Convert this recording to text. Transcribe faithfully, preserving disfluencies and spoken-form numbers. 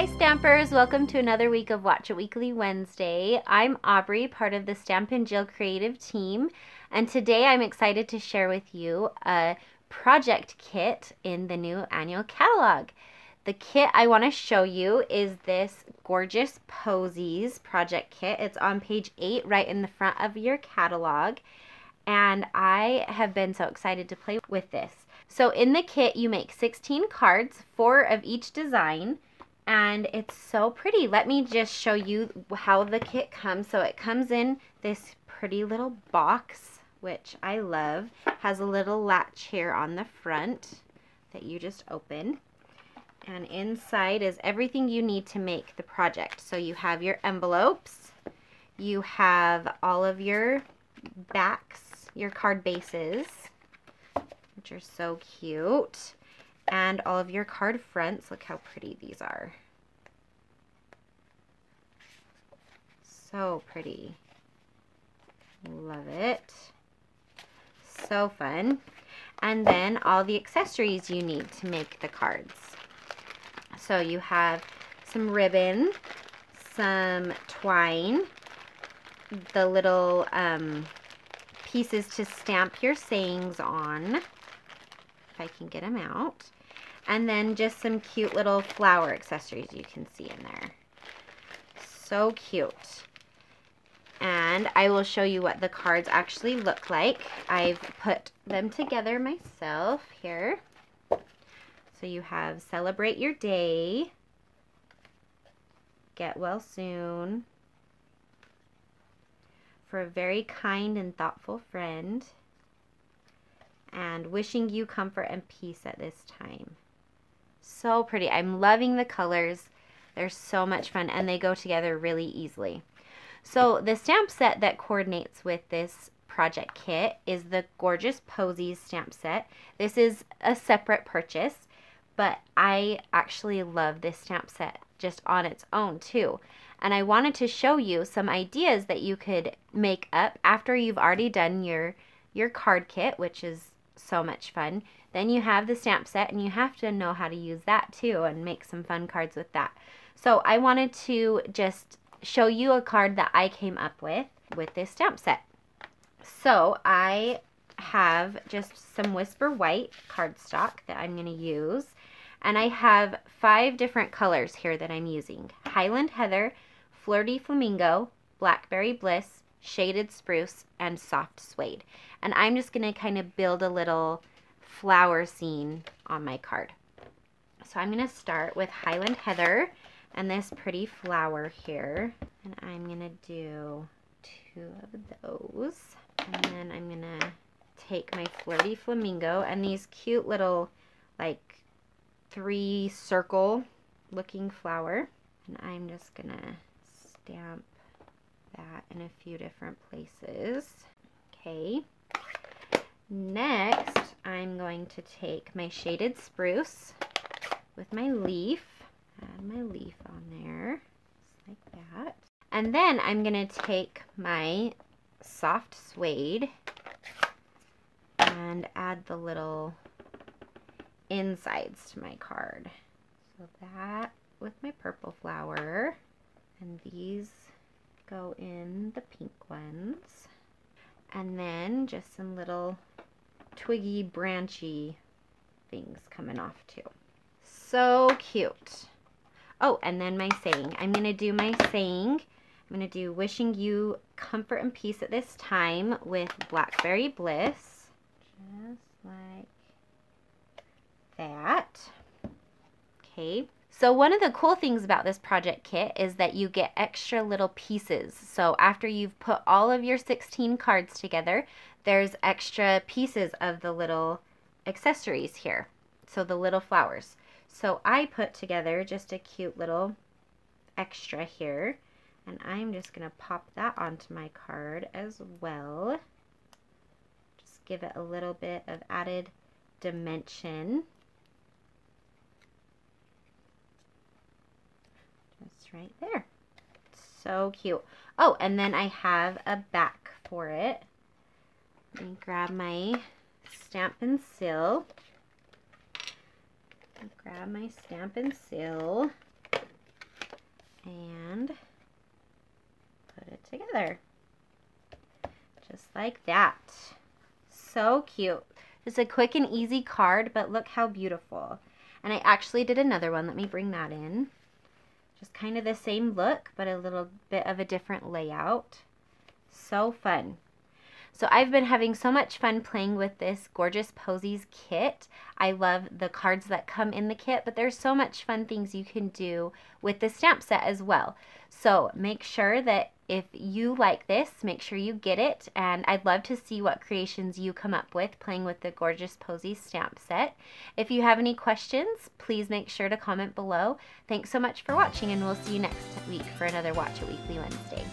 Hi Stampers! Welcome to another week of Watch It Weekly Wednesday. I'm Aubrey, part of the Stampin' Seal creative team, and today I'm excited to share with you a project kit in the new annual catalog. The kit I want to show you is this Gorgeous Posies project kit. It's on page eight, right in the front of your catalog, and I have been so excited to play with this. So in the kit you make sixteen cards, four of each design, and it's so pretty. Let me just show you how the kit comes. So it comes in this pretty little box, which I love. It has a little latch here on the front that you just open. And inside is everything you need to make the project. So you have your envelopes, you have all of your backs, your card bases, which are so cute, and all of your card fronts. Look how pretty these are. So pretty. Love it. So fun. And then all the accessories you need to make the cards. So you have some ribbon, some twine, the little um, pieces to stamp your sayings on, if I can get them out. And then just some cute little flower accessories you can see in there. So cute. And I will show you what the cards actually look like. I've put them together myself here. So you have Celebrate Your Day, Get Well Soon, For a Very Kind and Thoughtful Friend, and Wishing You Comfort and Peace at This Time. So pretty. I'm loving the colors. They're so much fun, and they go together really easily. So the stamp set that coordinates with this project kit is the Gorgeous Posies stamp set. This is a separate purchase, but I actually love this stamp set just on its own too. And I wanted to show you some ideas that you could make up after you've already done your your card kit, which is so much fun. Then you have the stamp set, and you have to know how to use that too and make some fun cards with that. So I wanted to just show you a card that I came up with with this stamp set. So I have just some Whisper White cardstock that I'm going to use, and I have five different colors here that I'm using: Highland Heather, Flirty Flamingo, Blackberry Bliss, Shaded Spruce, and Soft Suede. And I'm just going to kind of build a little flower scene on my card. So I'm going to start with Highland Heather and this pretty flower here. And I'm going to do two of those. And then I'm going to take my Flirty Flamingo and these cute little like three circle looking flower. And I'm just going to stamp that in a few different places. Okay, next I'm going to take my Shaded Spruce with my leaf, add my leaf on there, just like that. And then I'm going to take my Soft Suede and add the little insides to my card. So that with my purple flower, and these go in the pink ones, and then just some little twiggy branchy things coming off too. So cute. Oh, and then my saying. I'm gonna do my saying. I'm gonna do Wishing You Comfort and Peace at This Time with Blackberry Bliss, just like that. Okay. So one of the cool things about this project kit is that you get extra little pieces. So after you've put all of your sixteen cards together, there's extra pieces of the little accessories here. So the little flowers. So I put together just a cute little extra here, and I'm just going to pop that onto my card as well. Just give it a little bit of added dimension. Right there. So cute. Oh, and then I have a back for it. Let me grab my Stampin' Seal. Grab my Stampin' Seal. and put it together just like that. So cute. It's a quick and easy card, but look how beautiful. And I actually did another one. Let me bring that in. Just kind of the same look, but a little bit of a different layout. So fun. So I've been having so much fun playing with this Gorgeous Posies kit. I love the cards that come in the kit, but there's so much fun things you can do with the stamp set as well. So make sure that if you like this, make sure you get it. And I'd love to see what creations you come up with playing with the Gorgeous Posies stamp set. If you have any questions, please make sure to comment below. Thanks so much for watching, and we'll see you next week for another Watch It Weekly Wednesday.